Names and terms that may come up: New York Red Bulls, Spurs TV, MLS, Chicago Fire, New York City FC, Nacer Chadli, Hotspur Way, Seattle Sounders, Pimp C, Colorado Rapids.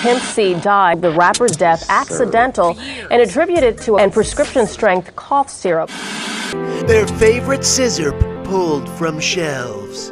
Pimp C died, the rapper's death accidental and attributed to a prescription-strength cough syrup. Their favorite scissor pulled from shelves.